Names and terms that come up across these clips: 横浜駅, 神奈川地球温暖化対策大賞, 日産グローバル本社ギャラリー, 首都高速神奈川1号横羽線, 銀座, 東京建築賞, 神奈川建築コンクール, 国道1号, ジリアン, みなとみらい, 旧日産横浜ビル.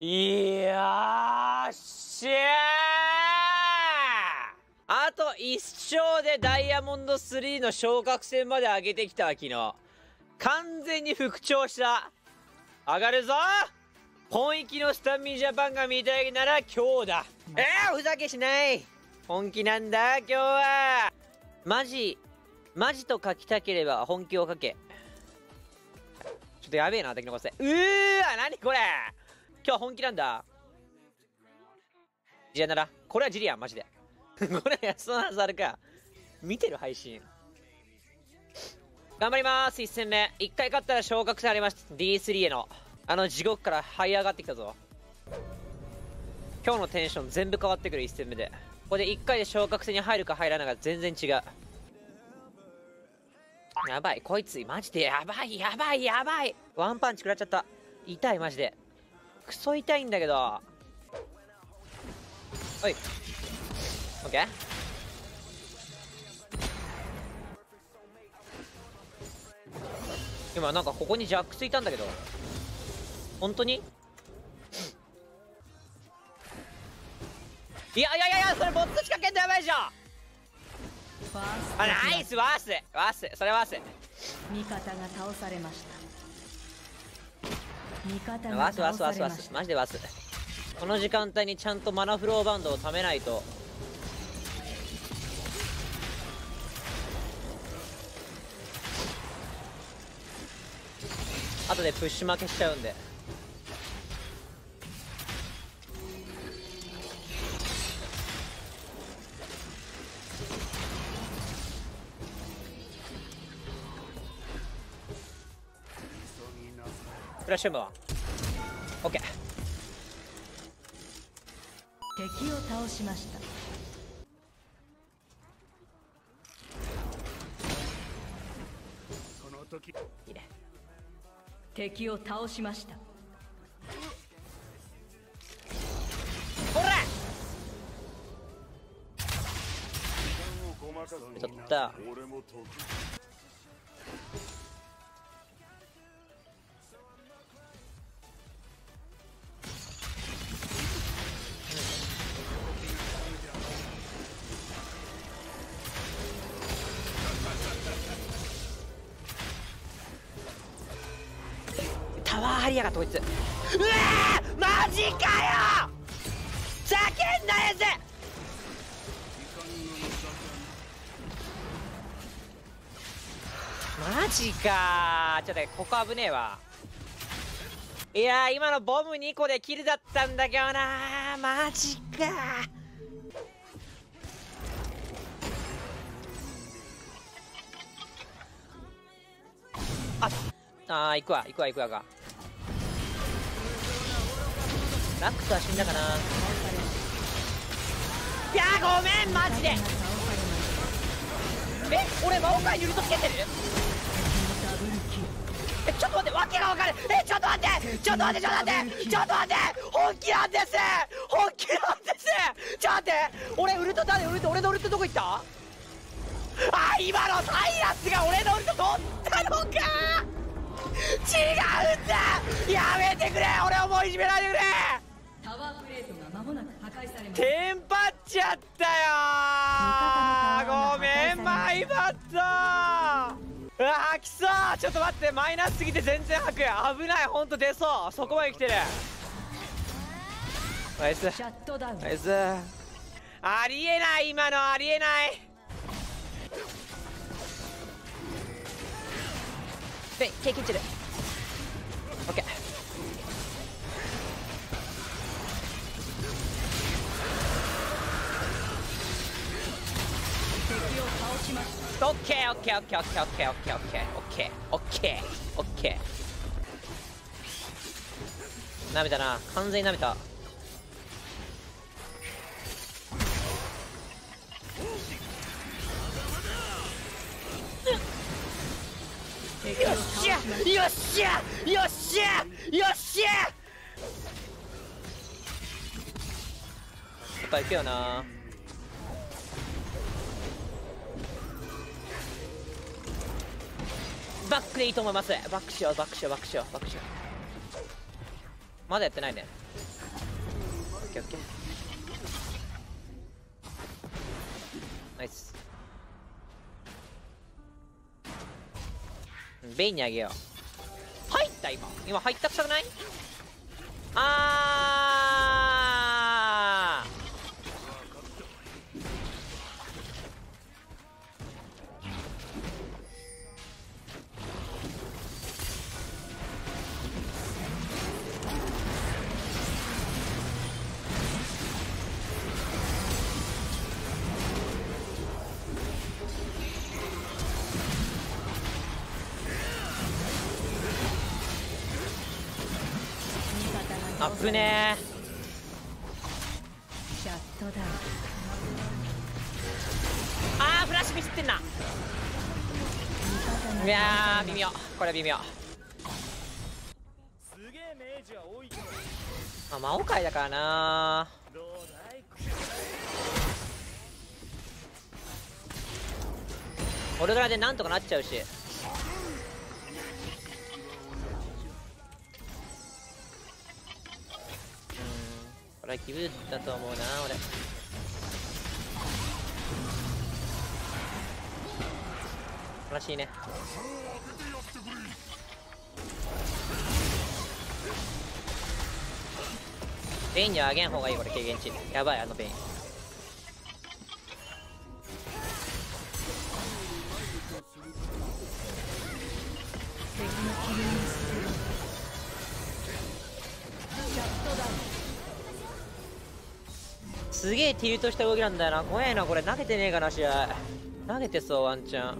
よっしゃー、あと1勝でダイヤモンド3の昇格戦まで上げてきたわ。昨日完全に復調した。上がるぞ。本域のスタミージャパンが見たいなら今日だ。ふざけしない、本気なんだ今日は。マジマジと書きたければ本気を書け。ちょっとやべえな、敵の構成。うーわ、なにこれ、今日は本気なんだ。ジリアンならこれはジリアン、マジでこれ安田さんあるか見てる配信。頑張ります。1戦目1回勝ったら昇格されました。 D3 への地獄から這い上がってきたぞ。今日のテンション全部変わってくる。1戦目でここで1回で昇格戦に入るか入らないか全然違う。やばい、こいつマジでやばいやばいやばい。ワンパンチ食らっちゃった。痛いマジでクソ痛いんだけど。おい、オッケー。今なんかここにジャックついたんだけど、本当にいやそれボット仕掛けんのやばいじゃん。あ、ナイス、ワース、それワース。味方が倒されました。味方が倒されました。マジでワース。この時間帯にちゃんとマナフローバンドを貯めないと。あとでプッシュ負けしちゃうんで。フラッシュムは OK。 敵を倒しました。この時いいね。敵を倒しました。ほら取った。タワー張りやがったこいつ。うわー、マジかよ。ざけんなやつ。マジかー。ちょっと待って、ここ危ねえわ。いやー、今のボム2個でキルだったんだけどなー。マジかー。ああ、行くわが。ラックスは死んだかな。いやー、ごめんマジで。俺魔王界に塗りとつけてる。ちょっと待って、訳が分かる。ちょっと待って、本気なんです、本気なんです。ちょっと待って、俺ウルトだね。俺のウルトどこ行った？今のタイラスが俺のウルト取ったのか。違うんだ。やめてくれ、俺をもういじめないでくれ。タワープレートが間もなく破壊されます。テンパっちゃったよ。ごめんマイバット。うわ、きそう。ちょっと待って、マイナスすぎて全然吐く。危ない、ほんと出そう。そこまで来てる。ナイスナイス。ありえない、今のありえない。ケーキ打ってる。オッケー。オッケーオッケーオッケーオッケーオッケーオッケーオッケーオッケーオッケーオッケー。なめたな、完全になめた。よっしゃやっぱ行くよな。バックでいいと思います。バックしよう。まだやってないね。ケーオッケー。ナイス。ベインにあげよう。入った今。今入ったくさくない？あぶねえ。あーフラッシュミスってんな。いやー微妙、これ微妙。まあ魔王界だからな。俺からでなんとかなっちゃうし。これはギブだと思うな俺。悲しいね。ベインにはあげんほうがいいこれ。軽減値やばい。あのベインすげえティルトした動きなんだよな。怖えなこれ。投げてねえかな試合。投げてそうワンチャン。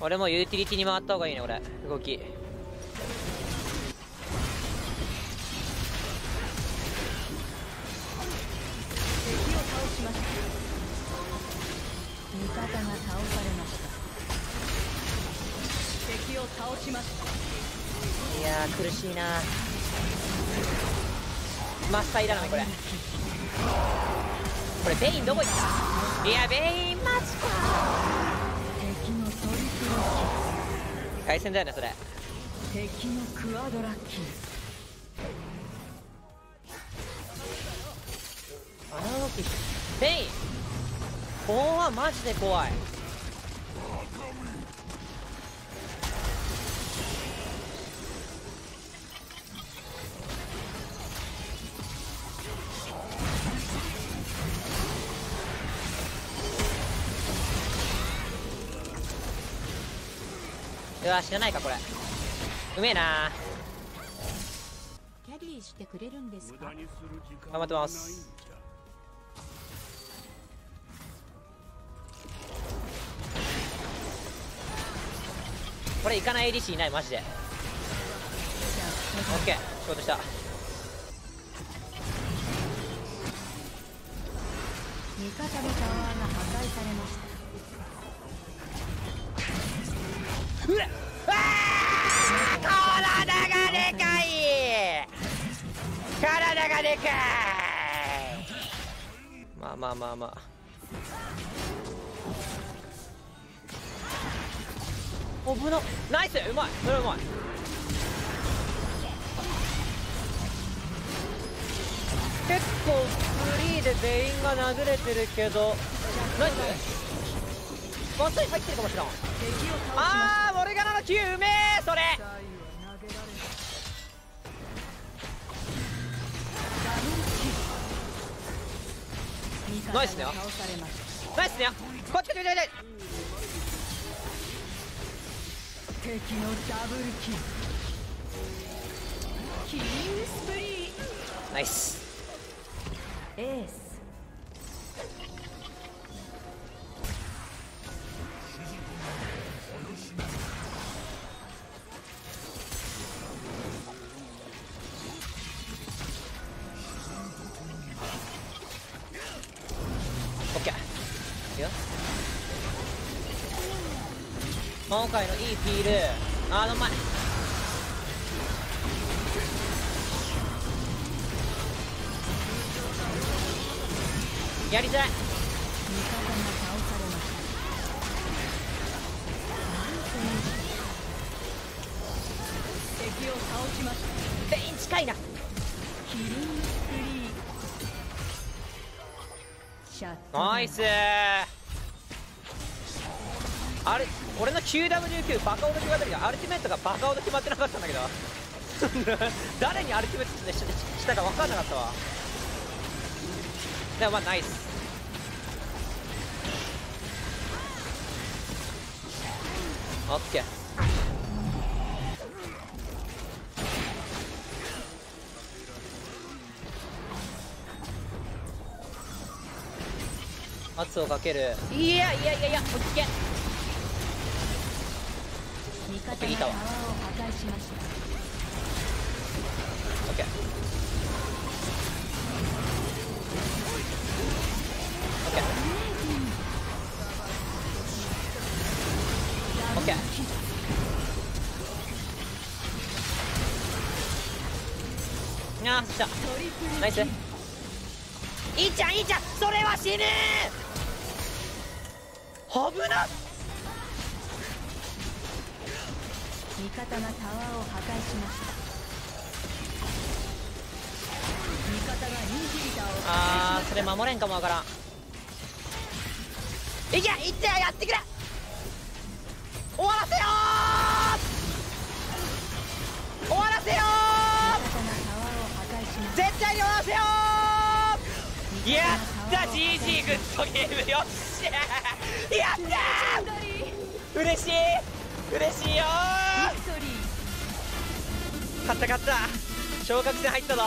俺もユーティリティに回った方がいいね俺。動きいやー苦しいな。マスターいらないこれ。これベインどこ行った。いやベインマジか。敵のトリプルキル。対戦だよねそれ。敵のクワドラキル。あの動きベイン怖いマジで怖い。うわ死なないかこれ。うめえな。キャリーしてくれるんですか。頑張ってます。これ行かない ADC いないマジで。 OK 仕事した。味方のタワーが破壊されました。うわあ体がでかい。体がでかい。まあまあまあまあおぶのナイス。うまいそれはうまい。結構フリーで全員が殴れてるけどナイス。バッサリ入ってるかもしれん。あーモルガナの Q うめえ。それナイスね。ナイスね。こっちこっちこっちこっち。敵のダブルキル。キリングスプリー。ナイスエース。今回のいいフィール。あーうまい。やりづらい。敵を倒しました。ベイン近いな。キリングスクリーン。ナイス。あれ俺の QW9 バカオド決まったけど、アルティメットがバカオド決まってなかったんだけど誰にアルティメットしたか分かんなかったわ。でもまあナイス。オッケー。圧をかける。いやこっち行け。こっち行ったわ。オッケー。オッケー。オッケー。あー、来た。ナイス。いいちゃん、それは死ぬー。危なっ。味方がタワーを破壊しました。味方がインヒビターを破壊しました。あー、それ守れんかもわからん。いっちゃん、やってくれ。終わらせよー、絶対に終わらせよー。やった GG グッドゲーム、よっしゃー、やったー、嬉しいよー。勝った昇格戦入ったぞ。